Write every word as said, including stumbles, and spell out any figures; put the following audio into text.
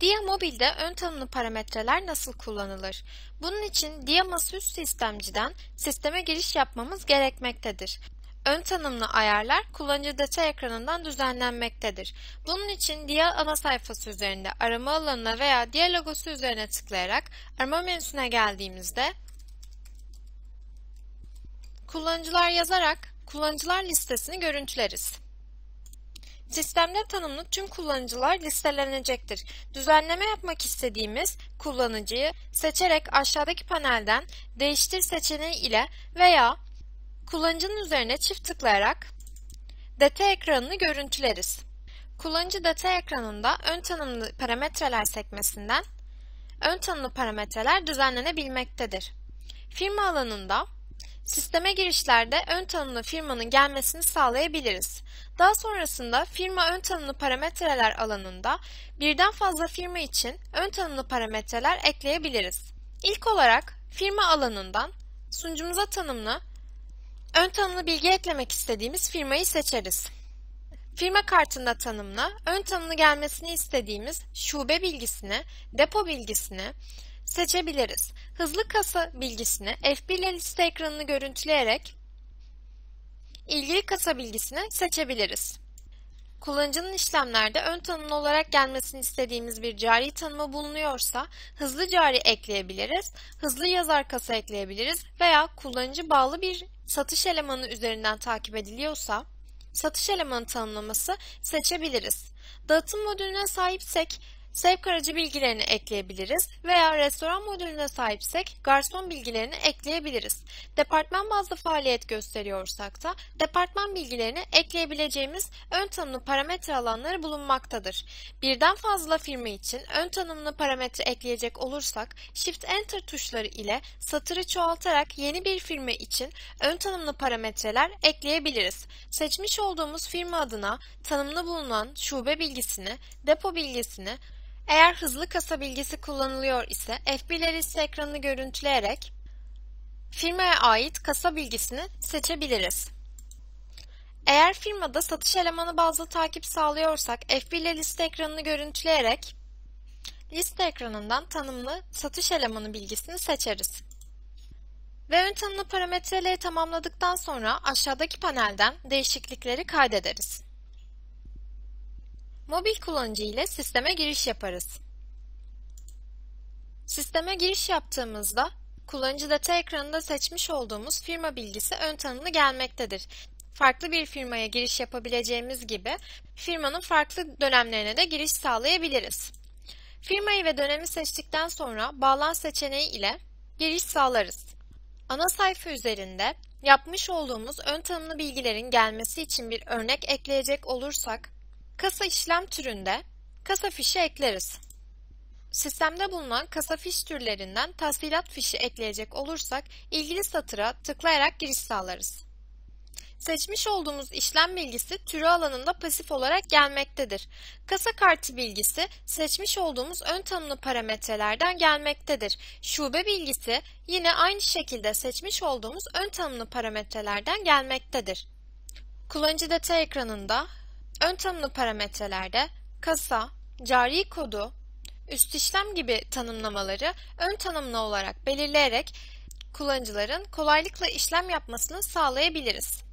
Dia-Mobil'de ön tanımlı parametreler nasıl kullanılır? Bunun için Dia-Masaüstü Sistemci'den sisteme giriş yapmamız gerekmektedir. Ön tanımlı ayarlar kullanıcı detay ekranından düzenlenmektedir. Bunun için Dia ana sayfası üzerinde arama alanına veya Dia logosu üzerine tıklayarak arama menüsüne geldiğimizde kullanıcılar yazarak kullanıcılar listesini görüntüleriz. Sistemde tanımlı tüm kullanıcılar listelenecektir. Düzenleme yapmak istediğimiz kullanıcıyı seçerek aşağıdaki panelden Değiştir seçeneği ile veya kullanıcının üzerine çift tıklayarak detay ekranını görüntüleriz. Kullanıcı detay ekranında ön tanımlı parametreler sekmesinden ön tanımlı parametreler düzenlenebilmektedir. Firma alanında sisteme girişlerde ön tanımlı firmanın gelmesini sağlayabiliriz. Daha sonrasında firma ön tanımlı parametreler alanında birden fazla firma için ön tanımlı parametreler ekleyebiliriz. İlk olarak firma alanından sunucumuza tanımlı ön tanımlı bilgi eklemek istediğimiz firmayı seçeriz. Firma kartında tanımlı ön tanımlı gelmesini istediğimiz şube bilgisini, depo bilgisini seçebiliriz. Hızlı kasa bilgisini F bir ile liste ekranını görüntüleyerek ilgili kasa bilgisini seçebiliriz. Kullanıcının işlemlerde ön tanımlı olarak gelmesini istediğimiz bir cari tanımı bulunuyorsa hızlı cari ekleyebiliriz, hızlı yazar kasa ekleyebiliriz veya kullanıcı bağlı bir satış elemanı üzerinden takip ediliyorsa satış elemanı tanımlaması seçebiliriz. Dağıtım modülüne sahipsek sevk aracı bilgilerini ekleyebiliriz veya restoran modülüne sahipsek garson bilgilerini ekleyebiliriz. Departman bazlı faaliyet gösteriyorsak da departman bilgilerini ekleyebileceğimiz ön tanımlı parametre alanları bulunmaktadır. Birden fazla firma için ön tanımlı parametre ekleyecek olursak Shift-Enter tuşları ile satırı çoğaltarak yeni bir firma için ön tanımlı parametreler ekleyebiliriz. Seçmiş olduğumuz firma adına tanımlı bulunan şube bilgisini, depo bilgisini, eğer hızlı kasa bilgisi kullanılıyor ise F bir ile liste ekranını görüntüleyerek firmaya ait kasa bilgisini seçebiliriz. Eğer firmada satış elemanı bazlı takip sağlıyorsak F bir ile liste ekranını görüntüleyerek liste ekranından tanımlı satış elemanı bilgisini seçeriz. Ve ön tanımlı parametreleri tamamladıktan sonra aşağıdaki panelden değişiklikleri kaydederiz. Mobil kullanıcı ile sisteme giriş yaparız. Sisteme giriş yaptığımızda kullanıcı detay ekranında seçmiş olduğumuz firma bilgisi ön tanımlı gelmektedir. Farklı bir firmaya giriş yapabileceğimiz gibi firmanın farklı dönemlerine de giriş sağlayabiliriz. Firmayı ve dönemi seçtikten sonra bağlan seçeneği ile giriş sağlarız. Ana sayfa üzerinde yapmış olduğumuz ön tanımlı bilgilerin gelmesi için bir örnek ekleyecek olursak kasa işlem türünde kasa fişi ekleriz. Sistemde bulunan kasa fiş türlerinden tahsilat fişi ekleyecek olursak ilgili satıra tıklayarak giriş sağlarız. Seçmiş olduğumuz işlem bilgisi türü alanında pasif olarak gelmektedir. Kasa kartı bilgisi seçmiş olduğumuz ön tanımlı parametrelerden gelmektedir. Şube bilgisi yine aynı şekilde seçmiş olduğumuz ön tanımlı parametrelerden gelmektedir. Kullanıcı detay ekranında ön tanımlı parametrelerde kasa, cari kodu, üst işlem gibi tanımlamaları ön tanımlı olarak belirleyerek kullanıcıların kolaylıkla işlem yapmasını sağlayabiliriz.